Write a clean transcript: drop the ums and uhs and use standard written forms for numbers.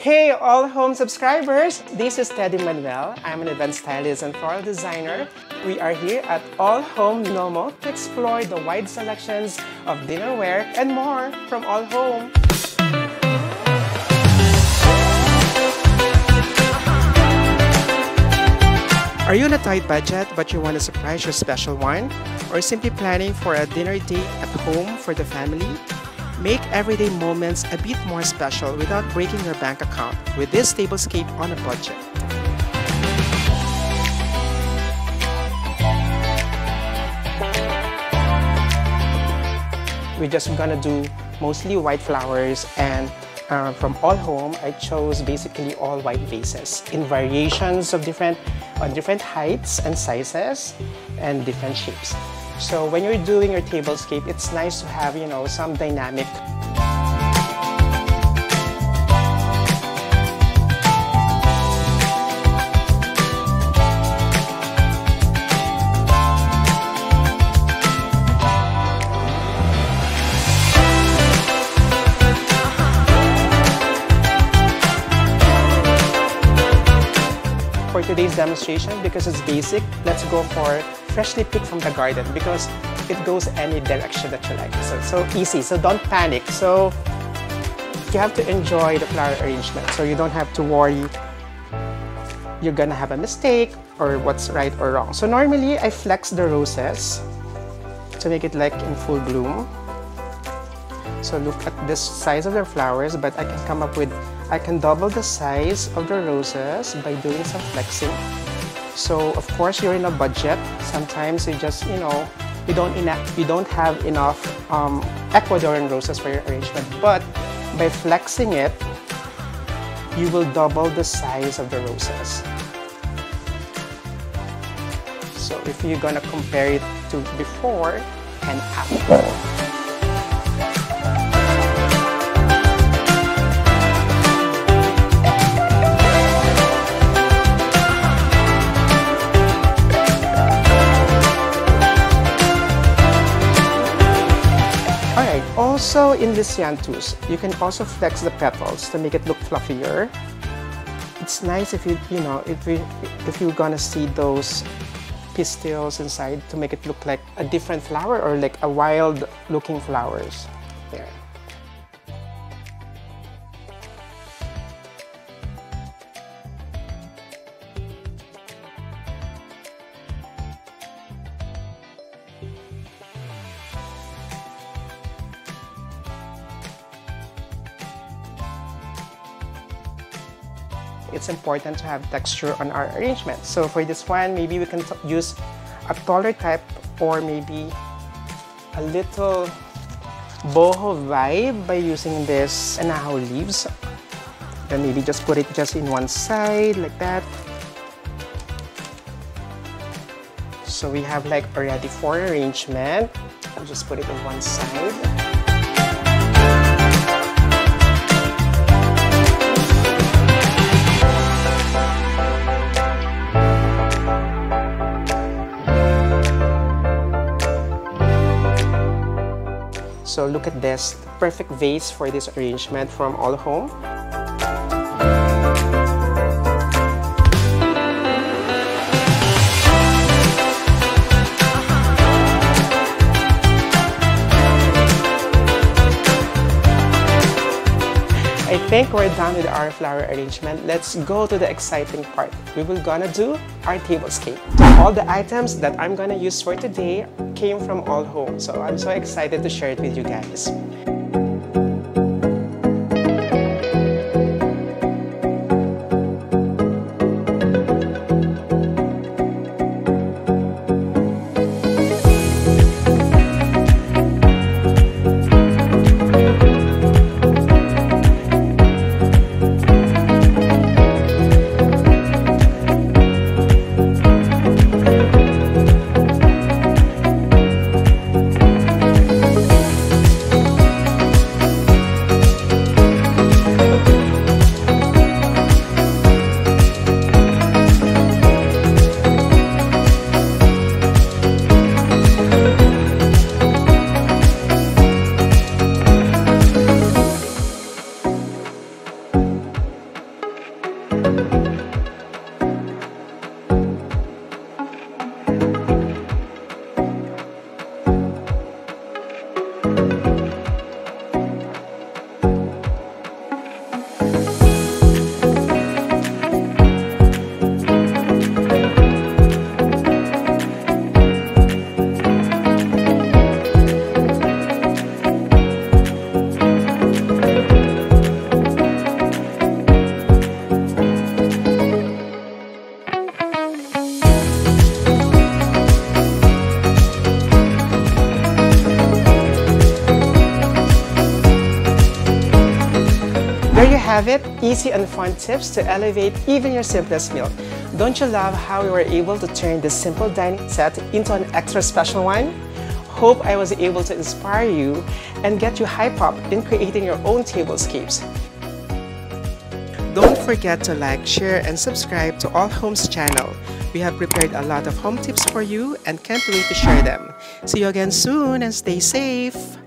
Hey, all home subscribers! This is Teddy Manuel. I'm an event stylist and floral designer. We are here at AllHome Nomo to explore the wide selections of dinnerware and more from AllHome. Are you on a tight budget but you want to surprise your special one? Or simply planning for a dinner date at home for the family? Make everyday moments a bit more special without breaking your bank account with this tablescape on a budget. We're just gonna do mostly white flowers, and from AllHome, I chose basically all white vases in variations of different heights and sizes and different shapes. So when you're doing your tablescape, it's nice to have, you know, some dynamic. For today's demonstration, because it's basic, let's go for freshly picked from the garden, because it goes any direction that you like. So easy, so don't panic. So you have to enjoy the flower arrangement, so you don't have to worry you're gonna have a mistake or what's right or wrong. So normally I flex the roses to make it like in full bloom. So look at this size of their flowers, but I can come up with, I can double the size of the roses by doing some flexing. So of course you're in a budget. Sometimes you just, you know, you don't have enough Ecuadorian roses for your arrangement. But by flexing it, you will double the size of the roses. So if you're gonna compare it to before and after. Also in lisianthus, you can also flex the petals to make it look fluffier. It's nice if you're gonna see those pistils inside to make it look like a different flower or like a wild-looking flowers. There. It's important to have texture on our arrangement. So for this one, maybe we can use a taller type, or maybe a little boho vibe by using this anahaw leaves. Then maybe just put it just in one side like that. So we have like already four arrangement. I'll just put it on one side. So look at this, perfect vase for this arrangement from AllHome. I think we're done with our flower arrangement. Let's go to the exciting part. We will gonna do our tablescape. All the items that I'm gonna use for today came from AllHome, so I'm so excited to share it with you guys. There you have it, easy and fun tips to elevate even your simplest meal. Don't you love how we were able to turn this simple dining set into an extra special one? Hope I was able to inspire you and get you hype up in creating your own tablescapes. Don't forget to like, share, and subscribe to AllHome's channel. We have prepared a lot of home tips for you and can't wait to share them. See you again soon and stay safe!